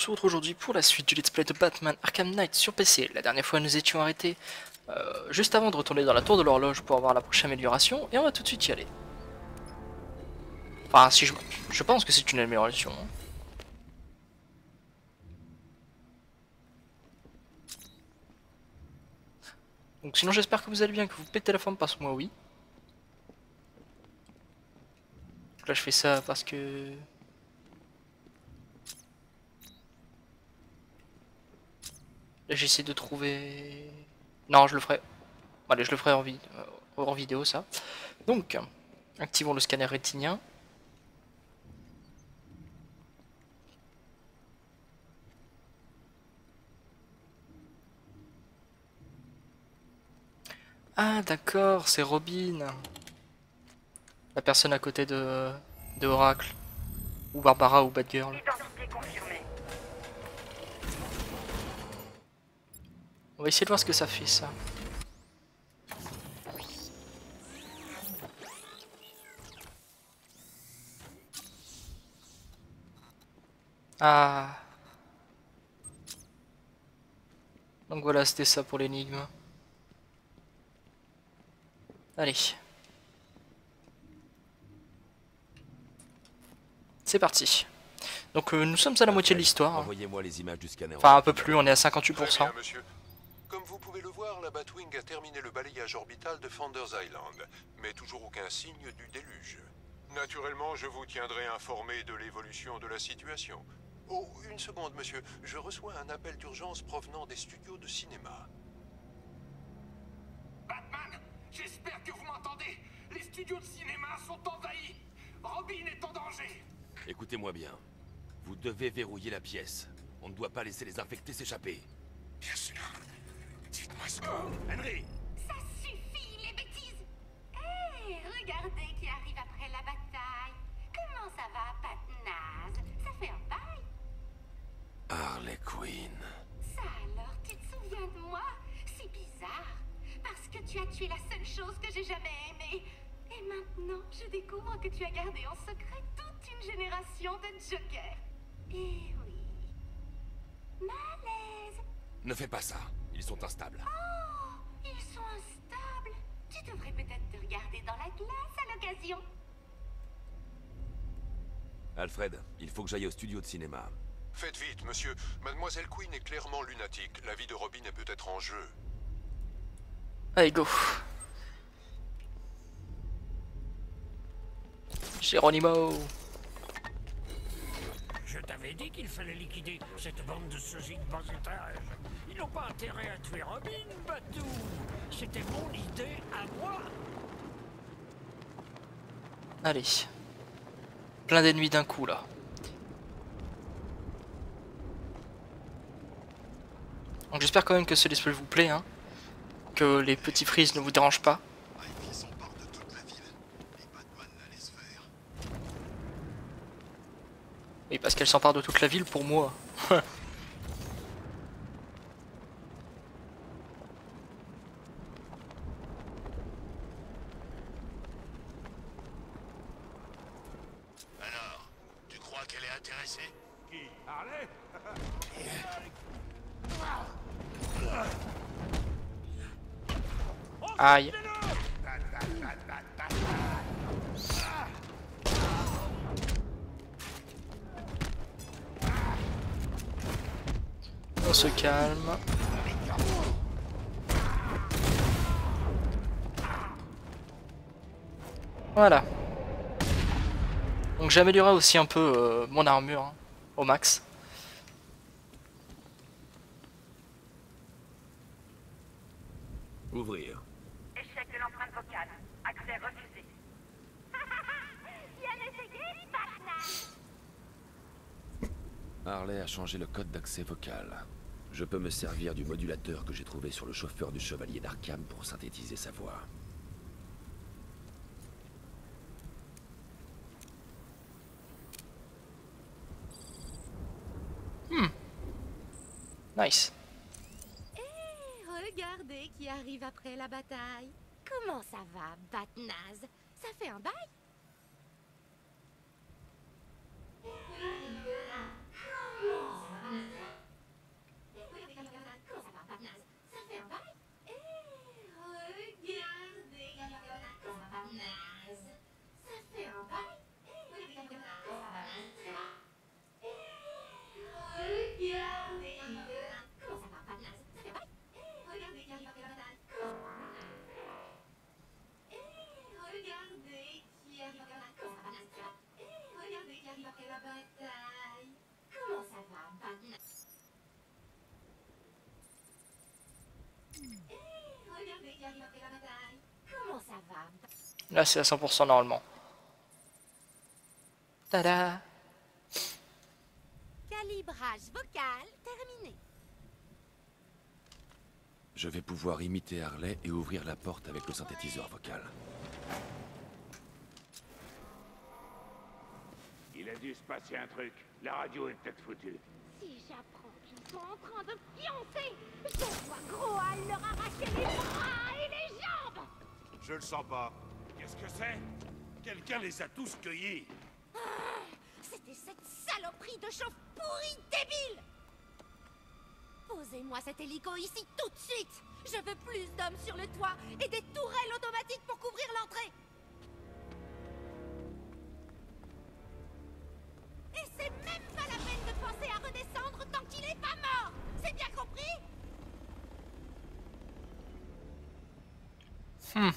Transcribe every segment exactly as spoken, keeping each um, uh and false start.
se retrouve aujourd'hui pour la suite du Let's Play de Batman Arkham Knight sur P C. La dernière fois nous étions arrêtés euh, juste avant de retourner dans la tour de l'horloge pour avoir la prochaine amélioration, et on va tout de suite y aller. Enfin, si je, je pense que c'est une amélioration. Hein. Donc sinon j'espère que vous allez bien, que vous pétez la forme, parce que moi oui. Donc là je fais ça parce que... Là j'essaie de trouver... Non, je le ferai... Allez, je le ferai en, vid... en vidéo ça. Donc, activons le scanner rétinien. Ah d'accord, c'est Robin, la personne à côté de, de Oracle, ou Barbara, ou Batgirl. Identité confirmée. On va essayer de voir ce que ça fait ça. Ah. Donc voilà, c'était ça pour l'énigme. Allez, c'est parti. Donc euh, nous sommes à la moitié de l'histoire. Envoyez-moi les images du scanner. Enfin un peu plus, on est à cinquante-huit pour cent. Monsieur. Comme vous pouvez le voir, la Batwing a terminé le balayage orbital de Founders Island, mais toujours aucun signe du déluge. Naturellement, je vous tiendrai informé de l'évolution de la situation. Oh, une seconde, monsieur. Je reçois un appel d'urgence provenant des studios de cinéma. Batman! J'espère que vous m'entendez. Les studios de cinéma sont envahis. Robin est en danger. Écoutez-moi bien. Vous devez verrouiller la pièce. On ne doit pas laisser les infectés s'échapper. Bien sûr. Dites-moi ce que... Oh, Henry! Ça suffit, les bêtises. Hé, hey, regardez qui arrive après la bataille. Comment ça va, Patnaz? Ça fait un bail. Harley Quinn. Ça alors, tu te souviens de moi? C'est bizarre. Parce que tu as tué la seule chose que j'ai jamais aimée. Et maintenant, je découvre que tu as gardé en secret toute une génération de jokers. Eh oui. Malaise. Ne fais pas ça. Ils sont instables. Oh, ils sont instables. Tu devrais peut-être te regarder dans la glace à l'occasion. Alfred, il faut que j'aille au studio de cinéma. Faites vite, monsieur. Mademoiselle Quinn est clairement lunatique. La vie de Robin est peut-être en jeu. Allez, go. Geronimo. Je t'avais dit qu'il fallait liquider cette bande de sosies de bas étage. Ils n'ont pas intérêt à tuer Robin, Batou. C'était mon idée à moi. Allez. Plein d'ennemis d'un coup, là. Donc j'espère quand même que ce display vous plaît, hein. Que les petits frises ne vous dérangent pas. Oui, parce qu'elle s'empare de toute la ville pour moi. Alors, tu crois qu'elle est intéressée? Qui? Harley? Aïe. On se calme. Voilà. Donc j'améliorerai aussi un peu euh, mon armure hein, au max. Ouvrir. Harley a changé le code d'accès vocal. Je peux me servir du modulateur que j'ai trouvé sur le chauffeur du Chevalier d'Arkham pour synthétiser sa voix. Hmm. Nice. Hé, hey, regardez qui arrive après la bataille. Comment ça va, Batnaz? Ça fait un bail? Là, c'est à cent pour cent normalement. Tada! Calibrage vocal terminé. Je vais pouvoir imiter Harley et ouvrir la porte avec le synthétiseur vocal. Il a dû se passer un truc. La radio est peut-être foutue. Si j'apprends qu'ils sont en train de fiancer, je vois Gros Hal leur arracher les bras et les jambes. Je le sens pas. Qu'est-ce que c'est? Quelqu'un les a tous cueillis. Ah, c'était cette saloperie de chauffe pourrie débile. Posez-moi cet hélico ici tout de suite. Je veux plus d'hommes sur le toit et des tourelles automatiques pour couvrir l'entrée. Et c'est même pas la peine de penser à redescendre tant qu'il est pas mort. C'est bien compris? Hmm.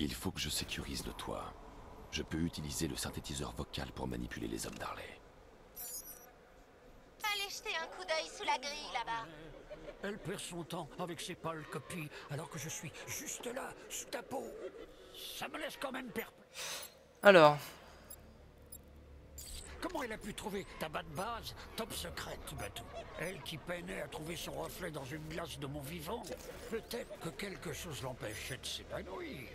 Il faut que je sécurise le toit. Je peux utiliser le synthétiseur vocal pour manipuler les hommes d'Harley. Allez jeter un coup d'œil sous la grille là-bas. Elle perd son temps avec ses pâles copies alors que je suis juste là, sous ta peau. Ça me laisse quand même perplexe. Alors. Comment elle a pu trouver ta bas de base top secrète, Batou? Elle qui peinait à trouver son reflet dans une glace de mon vivant. Peut-être que quelque chose l'empêchait de s'épanouir.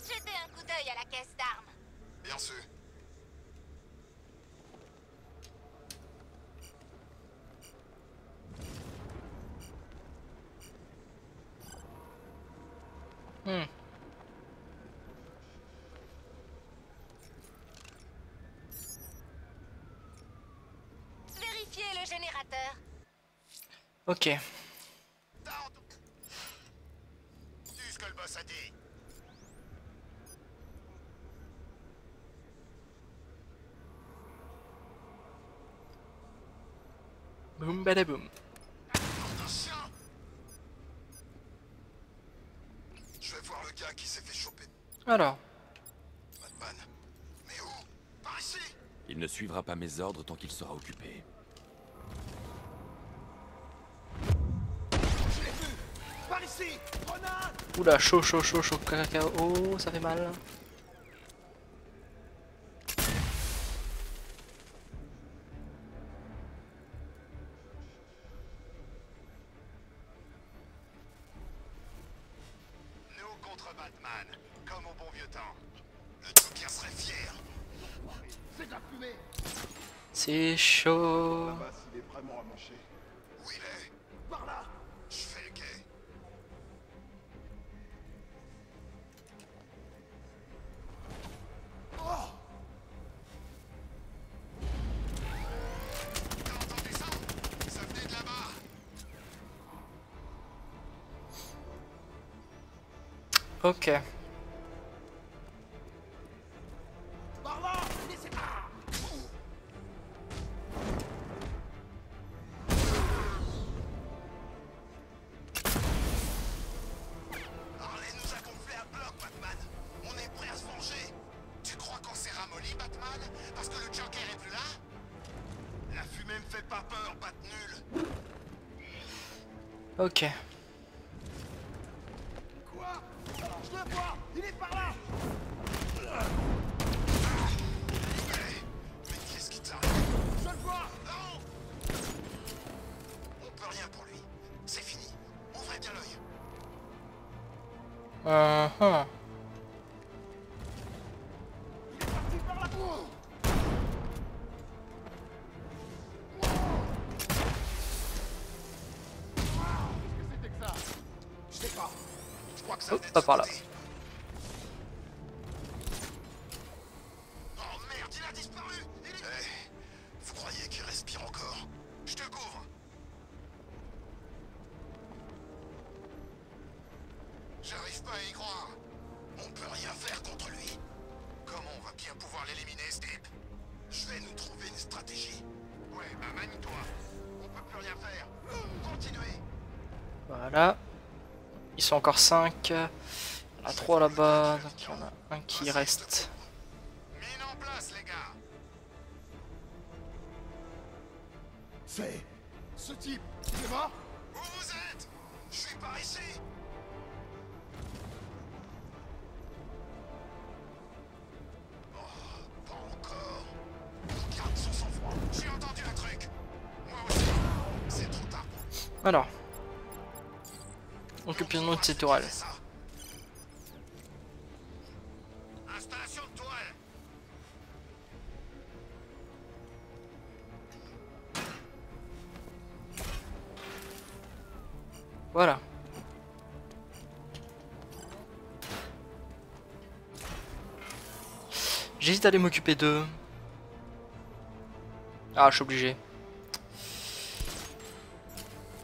Jetez un coup d'œil à la caisse d'armes. Bien sûr. Hmm. Vérifiez le générateur. Ok. C'est ce que le boss a dit. Boum badaboum. Alors. Batman. Mais où? Par ici? Il ne suivra pas mes ordres tant qu'il sera occupé. Je l'ai vu. Par ici. Renard. Oula, chaud, chaud, chaud, chaud, cacao, oh, ça fait mal. C'est chaud. Là-bas, il est vraiment amanché. Où il est? Par là. Je fais le guet. Oh! T'as entendu ça? Ça venait de là-bas. Ok. Ok. Quoi? Je le vois! Il est par là! Ah, mais qu'est-ce qui t'arrive? Je le vois! Non! On peut rien pour lui. C'est fini. Ouvrez bien l'œil. Euh... Huh. Pas par là. Oh merde, il a disparu. Il est... hey, vous croyez qu'il respire encore? Je te couvre. J'arrive pas à y croire. On peut rien faire contre lui. Comment on va bien pouvoir l'éliminer, ce type? Je vais nous trouver une stratégie. Ouais, bah manie-toi. On peut plus rien faire. Continuez. Voilà. Ils sont encore cinq, il y en a trois là-bas, donc il y en a un qui reste. Mine en place, les gars. C'est Ce type, c'est moi ? Où vous êtes ? Je suis par ici. Oh, pas encore. Garde son sang-froid. J'ai entendu un truc. Moi aussi. C'est trop tard. Alors. Occupons-nous de ces tourelles. Voilà. J'hésite à aller m'occuper d'eux. Ah, je suis obligé.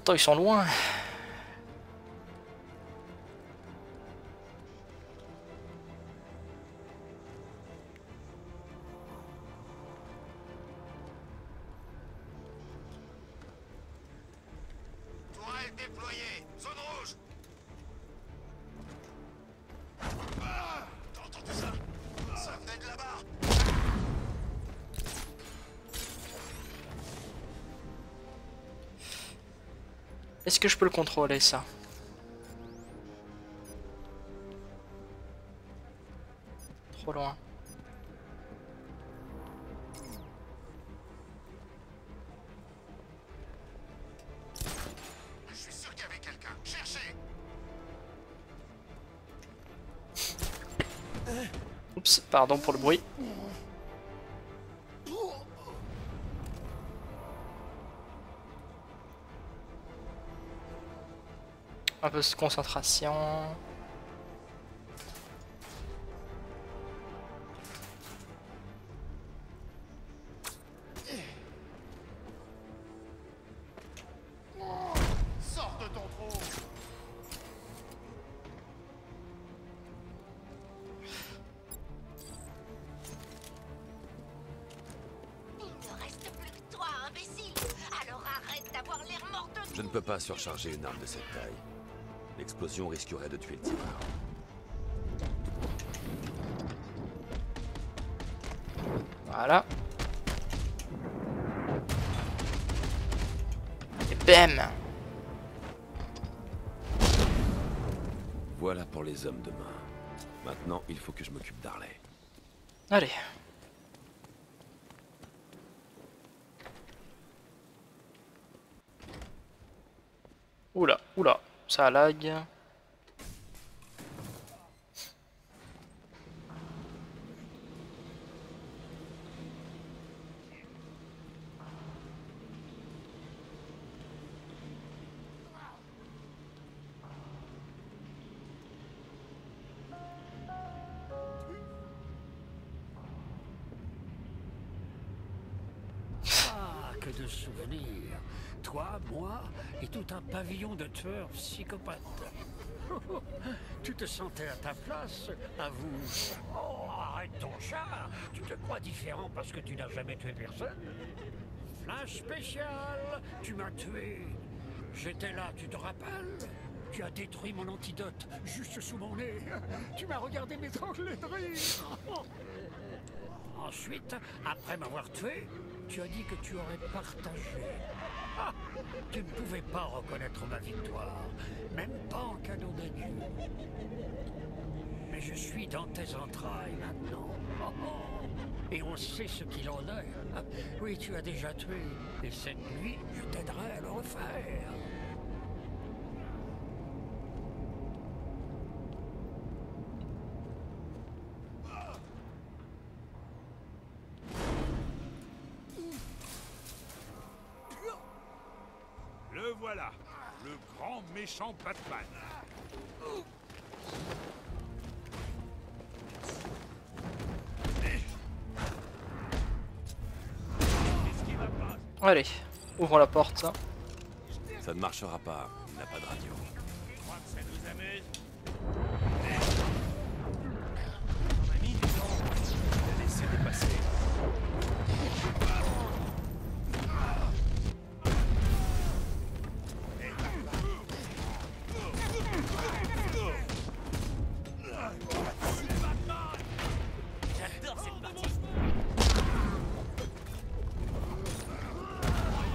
Attends, ils sont loin. Est-ce que je peux le contrôler, ça? Trop loin. Je suis sûr qu'il y avait quelqu'un. Cherchez. Oups, pardon pour le bruit. Un peu de concentration. Sors de ton trou. Il ne reste plus que toi, imbécile. Alors arrête d'avoir l'air mort de tout. Je ne peux pas surcharger une arme de cette taille. L'explosion risquerait de tuer le tireur. Voilà. Et bam! Voilà pour les hommes demain. Maintenant, il faut que je m'occupe d'Harley. Allez. Oula, oula. Ça lag. Ah, que de souvenirs. Toi, moi et tout un pavillon de tueurs psychopathes. Oh, oh, tu te sentais à ta place, à vous. Oh, arrête ton char. Tu te crois différent parce que tu n'as jamais tué personne. Flash spécial, tu m'as tué. J'étais là, tu te rappelles? Tu as détruit mon antidote juste sous mon nez. Tu m'as regardé m'étrangler de rire. Oh. Ensuite, après m'avoir tué, tu as dit que tu aurais partagé. Ah, tu ne pouvais pas reconnaître ma victoire, même pas en cadeau de Dieu. Mais je suis dans tes entrailles maintenant. Oh, oh. Et on sait ce qu'il en est. Oui, tu as déjà tué. Et cette nuit, je t'aiderai à le refaire. Voilà, le grand méchant Batman. Allez, ouvrons la porte. Ça ne marchera pas, il n'a pas de radio. Je crois que ça nous amène. Mon ami, il a laissé dépasser.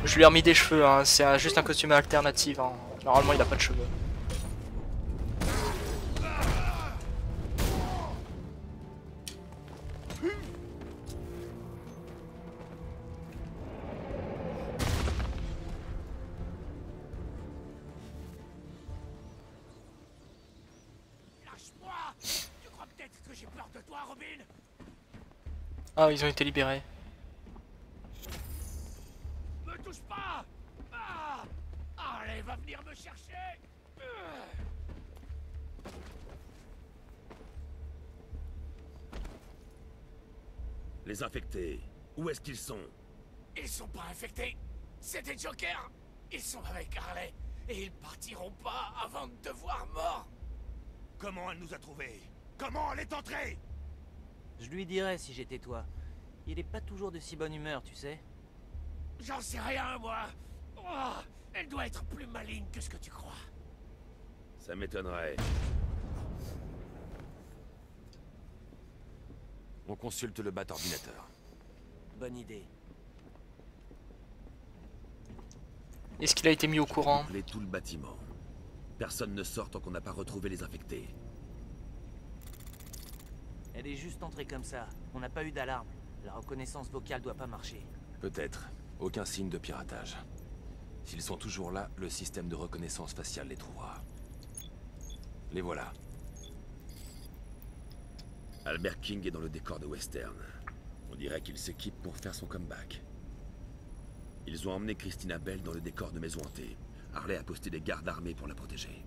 Je lui ai remis des cheveux, hein. C'est juste un costume alternatif. Hein. Normalement, il a pas de cheveux. Ah, ils ont été libérés. Me touche pas! Ah, Harley va venir me chercher! Les infectés, où est-ce qu'ils sont? Ils sont pas infectés! C'est des jokers! Ils sont avec Harley et ils partiront pas avant de te voir mort! Comment elle nous a trouvés? Comment elle est entrée? Je lui dirais si j'étais toi. Il est pas toujours de si bonne humeur, tu sais. J'en sais rien, moi. Oh, elle doit être plus maligne que ce que tu crois. Ça m'étonnerait. On consulte le Bat-ordinateur. Bonne idée. Est-ce qu'il a été mis au courant? J'ai tout le bâtiment. Personne ne sort tant qu'on n'a pas retrouvé les infectés. Elle est juste entrée comme ça. On n'a pas eu d'alarme. La reconnaissance vocale doit pas marcher. Peut-être. Aucun signe de piratage. S'ils sont toujours là, le système de reconnaissance faciale les trouvera. Les voilà. Albert King est dans le décor de Western. On dirait qu'il s'équipe pour faire son comeback. Ils ont emmené Christina Bell dans le décor de Maison Hantée. Harley a posté des gardes armés pour la protéger.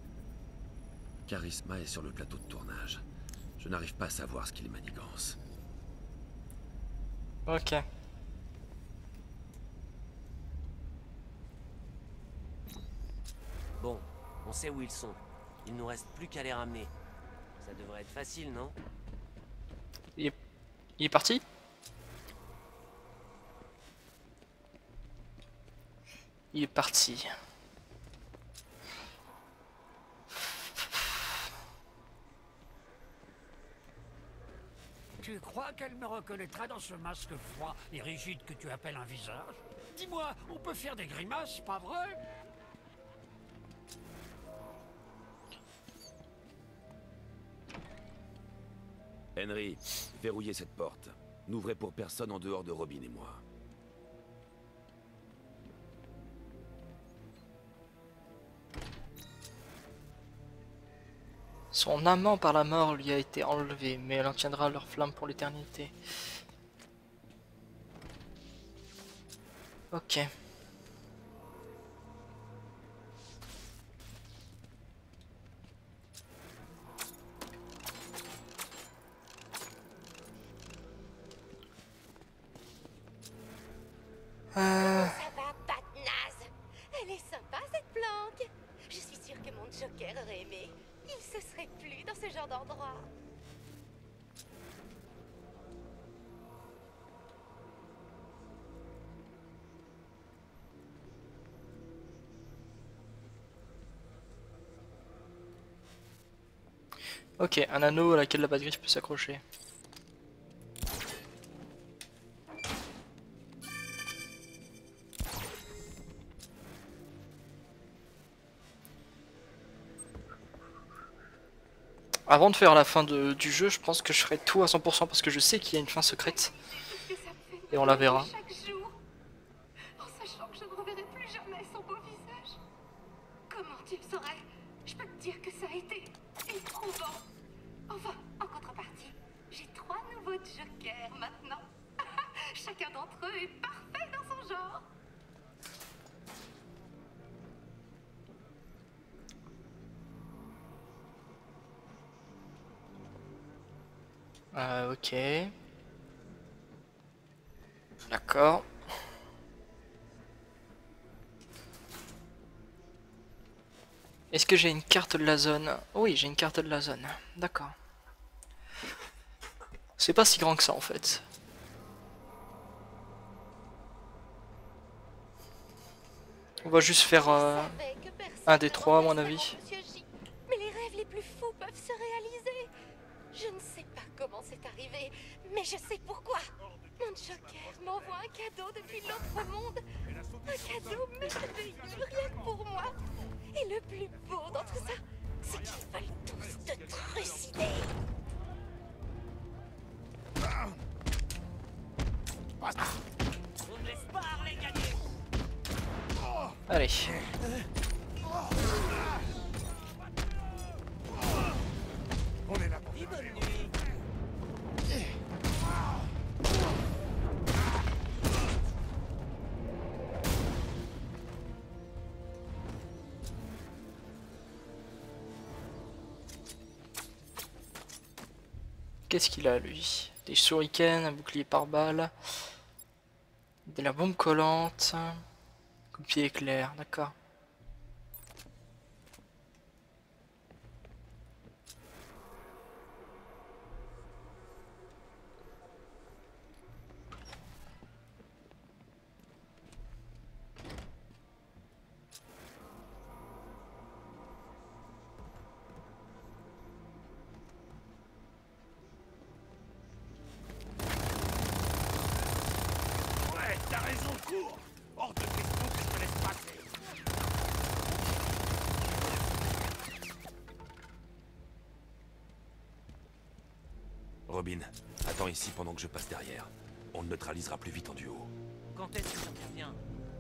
Charisma est sur le plateau de tournage. Je n'arrive pas à savoir ce qu'il manigance. Ok. Bon, on sait où ils sont. Il nous reste plus qu'à les ramener. Ça devrait être facile, non? Il est... Il est parti? Il est parti. Tu crois qu'elle me reconnaîtra dans ce masque froid et rigide que tu appelles un visage? Dis-moi, on peut faire des grimaces, pas vrai? Henry, verrouillez cette porte. N'ouvrez pour personne en dehors de Robin et moi. Son amant par la mort lui a été enlevé, mais elle en tiendra leur flamme pour l'éternité. Ok. Euh... Ça va, Batnaz. Elle est sympa cette planque. Je suis sûre que mon Joker aurait aimé. Il se serait plus dans ce genre d'endroit. Ok, un anneau à laquelle la Batgirl peut s'accrocher. Avant de faire la fin de, du jeu, je pense que je ferai tout à cent pour cent parce que je sais qu'il y a une fin secrète et on la verra. Chaque jour, en sachant que je ne reverrai plus jamais son beau visage. Comment tu le saurais? Je peux te dire que ça a été éprouvant. Enfin, en contrepartie, j'ai trois nouveaux jokers maintenant. Chacun d'entre eux est parfait dans son genre. Euh, ok. D'accord. Est-ce que j'ai une carte de la zone? Oui, j'ai une carte de la zone. D'accord. C'est pas si grand que ça en fait. On va juste faire euh, un des trois à mon avis. Mais les rêves les plus fous peuvent se réaliser. Je ne sais pas comment c'est arrivé, mais je sais pourquoi. Nunchucker m'envoie un cadeau depuis l'autre monde. Un cadeau merveilleux, rien que pour moi. Et le plus beau dans tout ça, c'est qu'ils veulent tous te trucider. On ne laisse pas Harley gagner. Allez. On est là pour une bonne nuit. Qu'est-ce qu'il a lui? Des shurikens, un bouclier par balle, de la bombe collante, coup de pied éclair, d'accord. Robin, attends ici pendant que je passe derrière. On le neutralisera plus vite en duo. Quand est-ce que j'interviens ?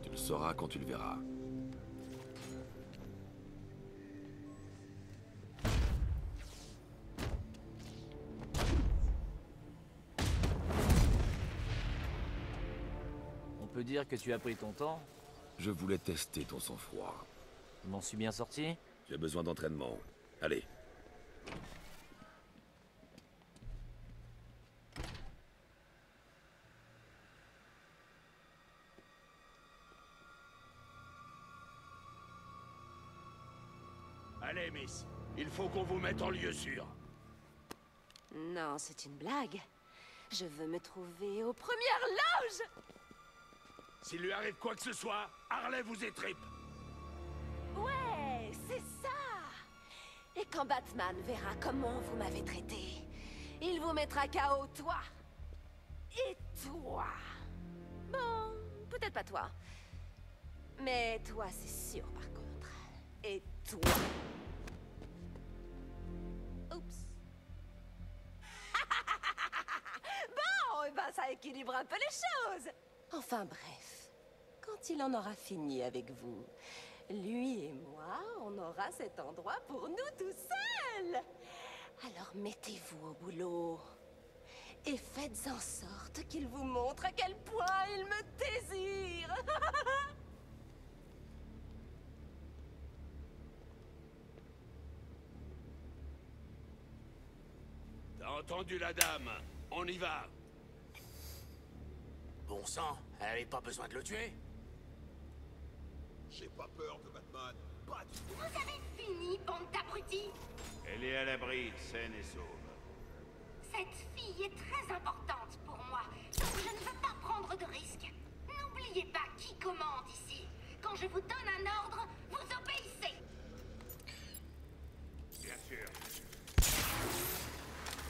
Tu le sauras quand tu le verras. On peut dire que tu as pris ton temps ? Je voulais tester ton sang-froid. Je m'en suis bien sorti ? J'ai besoin d'entraînement. Allez. Allez, Miss. Il faut qu'on vous mette en lieu sûr. Non, c'est une blague. Je veux me trouver aux premières loges. S'il lui arrive quoi que ce soit, Harley vous étripe. Ouais, c'est ça. Et quand Batman verra comment vous m'avez traité, il vous mettra K O, toi. Et toi. Bon, peut-être pas toi. Mais toi, c'est sûr, par contre. Et toi. Oups. Bon, eh ben ça équilibre un peu les choses. Enfin bref, quand il en aura fini avec vous, lui et moi, on aura cet endroit pour nous tout seuls. Alors mettez-vous au boulot et faites en sorte qu'il vous montre à quel point il me désire. T'as entendu la dame? On y va. Bon sang, elle avait pas besoin de le tuer. J'ai pas peur de Batman, pas du tout. Vous avez fini, bande d'abrutis. Elle est à l'abri, saine et sauve. Cette fille est très importante pour moi, donc je ne veux pas prendre de risques. N'oubliez pas qui commande ici. Quand je vous donne un ordre, vous obéissez. Bien sûr.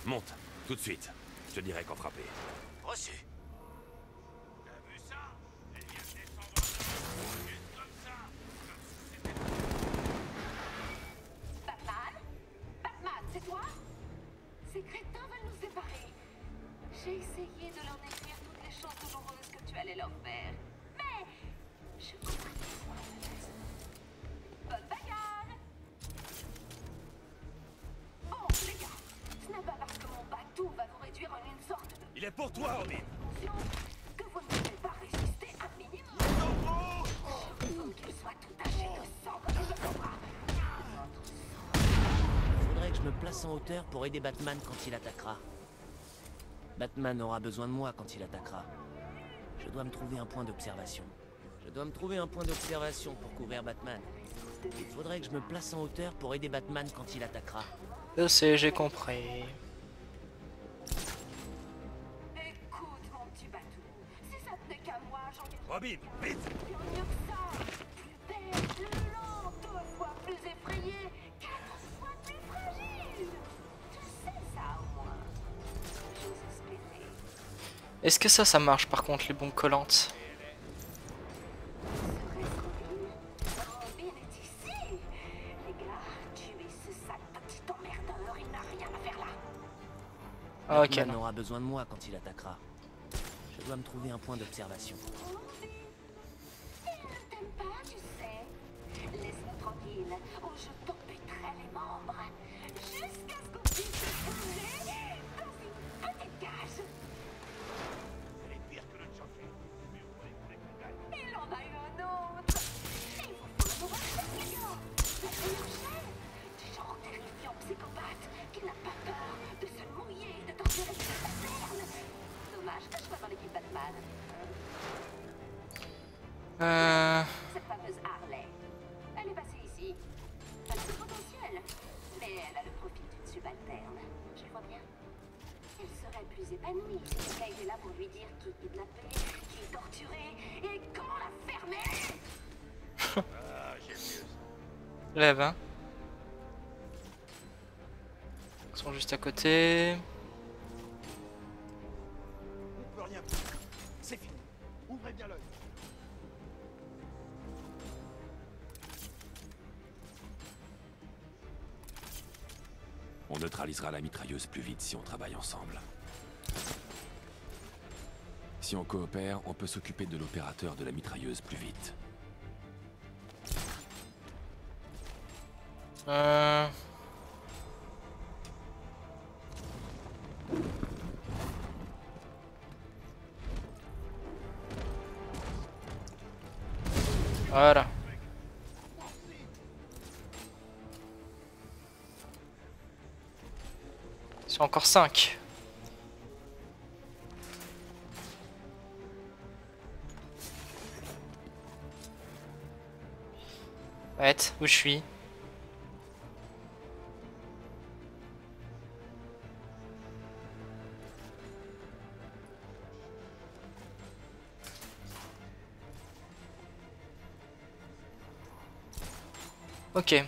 Monte, tout de suite. Je te dirai quand frapper. Reçu. J'ai essayé de leur décrire toutes les choses douloureuses que tu allais leur faire. Mais je vous prie pour moi. Bonne bagarre. Bon, les gars, ce n'est pas parce que mon bateau va vous réduire en une sorte de... Il est pour toi, Robin. Que vous ne pouvez pas résister un minimum. Non, je veux qu'il soit tout taché de sang comme je le bras. Il faudrait que je me place en hauteur pour aider Batman quand il attaquera. Batman aura besoin de moi quand il attaquera. Je dois me trouver un point d'observation. Je dois me trouver un point d'observation pour couvrir Batman. Il faudrait que je me place en hauteur pour aider Batman quand il attaquera. Je sais, j'ai compris. Écoute, mon petit bateau. Si ça tenait qu'à moi, j'en ai... Robin, vite! Plus belle, plus lente, deux fois plus effrayée, quatre fois plus fragile. Tu sais ça, au moins. J'ose espérer. Est-ce que ça, ça marche par contre, les bombes collantes? Ah, ok. Il aura besoin de moi quand il attaquera. Je dois me trouver un point d'observation. Euh... Cette fameuse Harley, elle est passée ici. Elle a ce potentiel, mais elle a le profil d'une subalterne. Je le vois bien. Elle serait plus épanouie si quelqu'un était là pour lui dire qui est kidnappé, qui est torturé et comment la fermer. Ah, j'aime mieux. Lève, hein. Ils sont juste à côté. On peut rien faire. C'est fini. Ouvrez bien l'œil. On neutralisera la mitrailleuse plus vite si on travaille ensemble. Si on coopère, on peut s'occuper de l'opérateur de la mitrailleuse plus vite. Euh... Voilà. Encore cinq. Ouais, où je suis? Ok.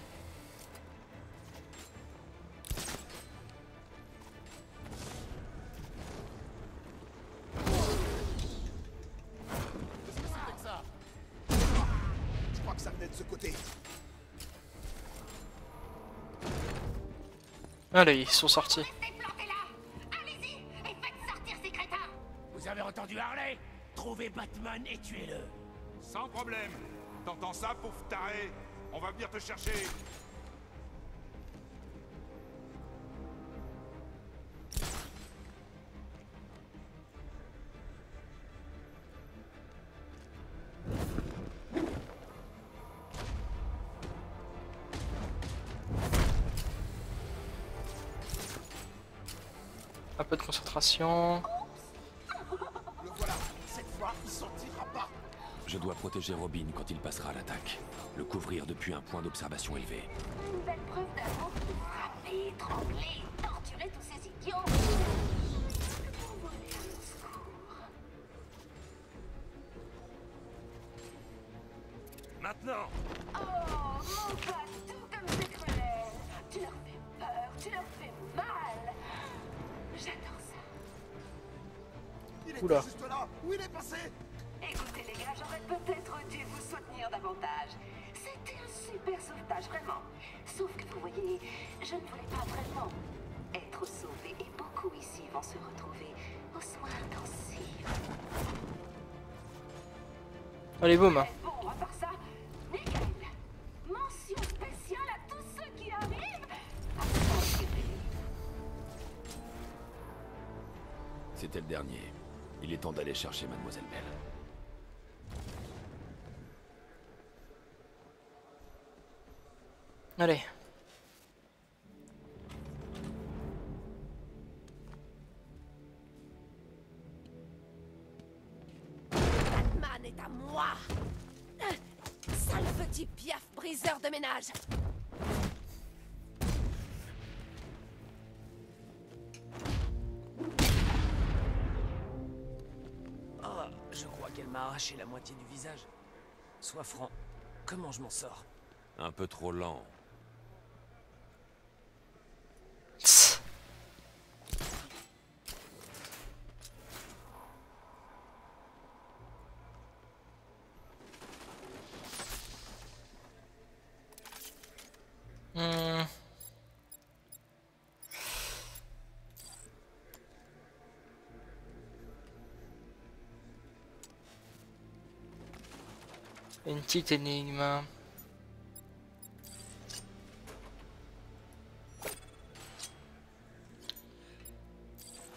Allez, ils sont sortis. Restez plantés là. Allez-y et faites sortir ces crétins. Vous avez entendu Harley? Trouvez Batman et tuez-le. Sans problème. T'entends ça, pauvre taré? On va venir te chercher. Un peu de concentration. Le voilà. Cette fois, il sortira pas. Je dois protéger Robin quand il passera à l'attaque. Le couvrir depuis un point d'observation élevé. Une belle preuve d'amour pour frapper, trembler, torturer tous ces idiots. Maintenant. Oh, mon gars, tout comme ces crevets. Tu leur fais peur, tu leur fais mal. J'adore ça. Il était juste là. Où il est passé? Écoutez les gars, j'aurais peut-être dû vous soutenir davantage. C'était un super sauvetage, vraiment. Sauf que vous voyez, je ne voulais pas vraiment être sauvé. Et beaucoup ici vont se retrouver aux soins intensifs. Allez, boum. Bon, à part ça, nickel. Mention spéciale à tous ceux qui arrivent. C'était le dernier. Il est temps d'aller chercher Mademoiselle Bell. Allez. Batman est à moi. Sale petit piaf briseur de ménage. M'a arraché la moitié du visage. Sois franc, comment je m'en sors? Un peu trop lent. Une petite énigme.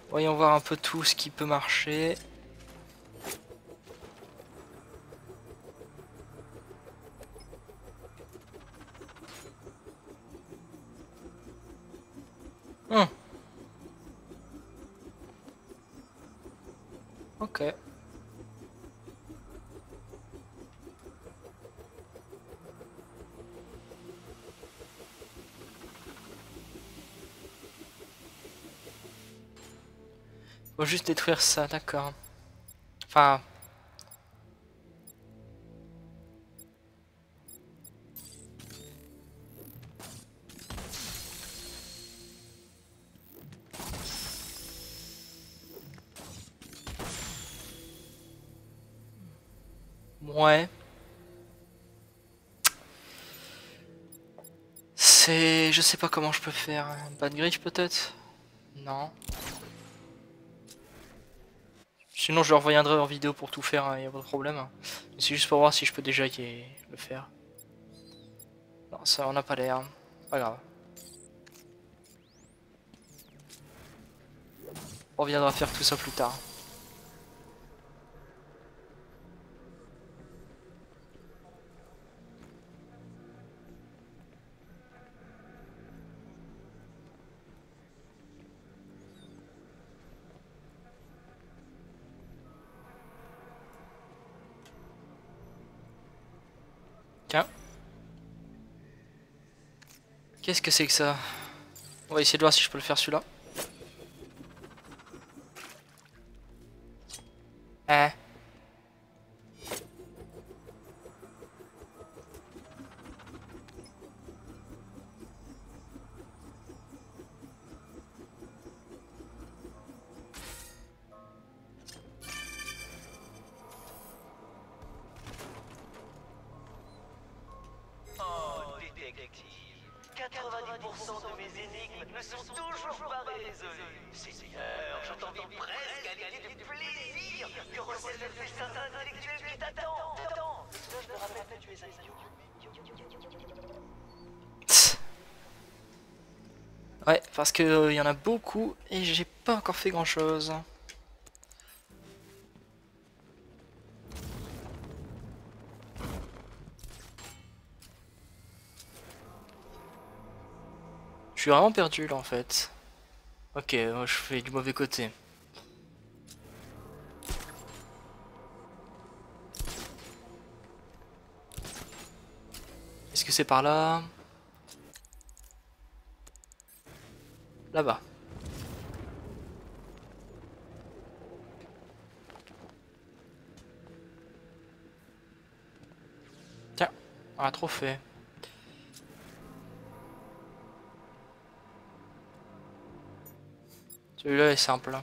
Voyons voir un peu tout ce qui peut marcher. Hum. Ok. Faut juste détruire ça, d'accord. Enfin... Ouais. C'est... Je sais pas comment je peux faire. Un bas de griffe peut-être? Non. Sinon je reviendrai en vidéo pour tout faire, hein, y a pas de problème. C'est juste pour voir si je peux déjà le faire. Non, ça on n'a pas l'air. Pas grave. On reviendra faire tout ça plus tard. Qu'est-ce que c'est que ça? On va essayer de voir si je peux le faire celui-là. Hein? Ouais, parce qu'il euh, y en a beaucoup et j'ai pas encore fait grand chose. Je suis vraiment perdu là en fait. Ok, je fais du mauvais côté. Est-ce que c'est par là ? Là-bas. Tiens, un trophée. Celui-là est simple.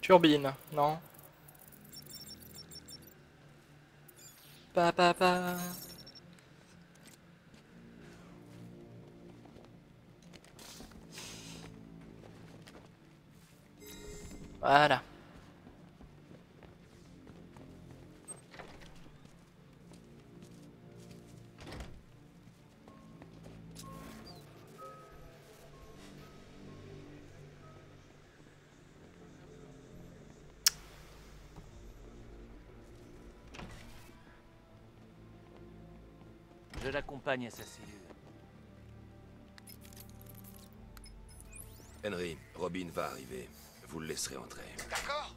Turbine, non ? Pa, pa, pa. Voilà. Je l'accompagne à sa cellule. Henry, Robin va arriver. Vous le laisserez entrer. D'accord.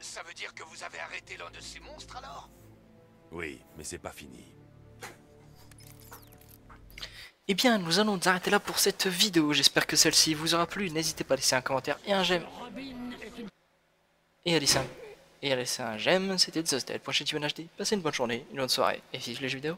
Ça veut dire que vous avez arrêté l'un de ces monstres alors? Oui, mais c'est pas fini. Eh bien, nous allons nous arrêter là pour cette vidéo. J'espère que celle-ci vous aura plu. N'hésitez pas à laisser un commentaire et un j'aime. Et à laisser un, et à laisser un j'aime. C'était Zostel pour H D. Passez une bonne journée, une bonne soirée et vive les jeux vidéo.